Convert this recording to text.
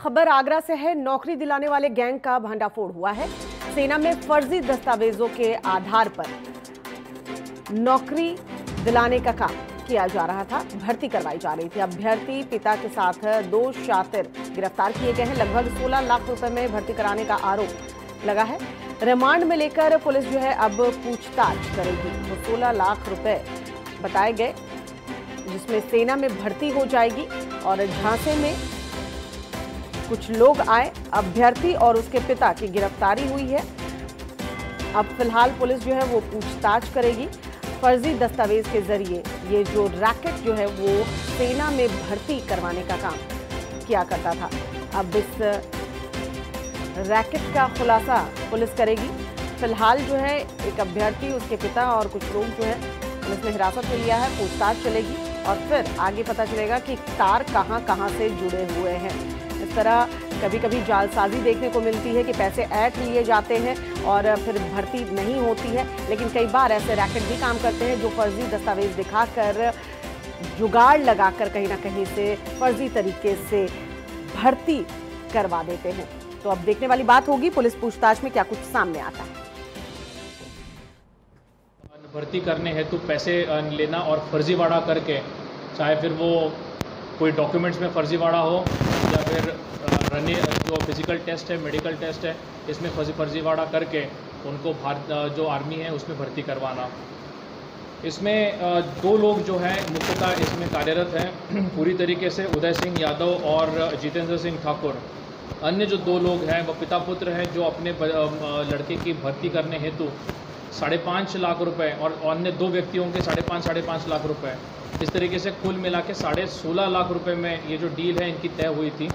खबर आगरा से है। नौकरी दिलाने वाले गैंग का भंडाफोड़ हुआ है। सेना में फर्जी दस्तावेजों के आधार पर नौकरी दिलाने का काम किया जा रहा था, भर्ती करवाई जा रही थी। अभ्यर्थी पिता के साथ दो शातिर गिरफ्तार किए गए हैं। लगभग 16 लाख रुपए में भर्ती कराने का आरोप लगा है। रिमांड में लेकर पुलिस जो है अब पूछताछ करेगी। वो 16 लाख रुपए बताए गए, जिसमें सेना में भर्ती हो जाएगी और झांसे में कुछ लोग आए। अभ्यर्थी और उसके पिता की गिरफ्तारी हुई है। अब फिलहाल पुलिस जो है वो पूछताछ करेगी। फर्जी दस्तावेज के जरिए ये जो रैकेट जो है वो सेना में भर्ती करवाने का काम किया करता था। अब इस रैकेट का खुलासा पुलिस करेगी। फिलहाल जो है एक अभ्यर्थी, उसके पिता और कुछ लोग जो है पुलिस ने हिरासत में लिया है। पूछताछ चलेगी और फिर आगे पता चलेगा कि तार कहां-कहां से जुड़े हुए हैं। इस तरह कभी कभी जालसाजी देखने को मिलती है कि पैसे ऐंठ लिए जाते हैं और फिर भर्ती नहीं होती है, लेकिन कई बार ऐसे रैकेट भी काम करते हैं जो फर्जी दस्तावेज दिखाकर, जुगाड़ लगाकर कहीं ना कहीं से फर्जी तरीके से भर्ती करवा देते हैं। तो अब देखने वाली बात होगी पुलिस पूछताछ में क्या कुछ सामने आता है। भर्ती करने हेतु पैसे लेना और फर्जीवाड़ा करके, चाहे फिर वो कोई डॉक्यूमेंट्स में फर्जीवाड़ा हो या फिर जो फिजिकल टेस्ट है, मेडिकल टेस्ट है, इसमें फर्जीवाड़ा करके उनको जो आर्मी है उसमें भर्ती करवाना। इसमें दो लोग जो हैं मुख्यतः इसमें कार्यरत हैं पूरी तरीके से, उदय सिंह यादव और जितेंद्र सिंह ठाकुर। अन्य जो दो लोग हैं वो पिता पुत्र हैं, जो अपने लड़के की भर्ती करने हेतु 5.5 लाख रुपए और अन्य दो व्यक्तियों के 5.5 लाख रुपए, इस तरीके से कुल मिला के 16.5 लाख रुपए में ये जो डील है इनकी तय हुई थी।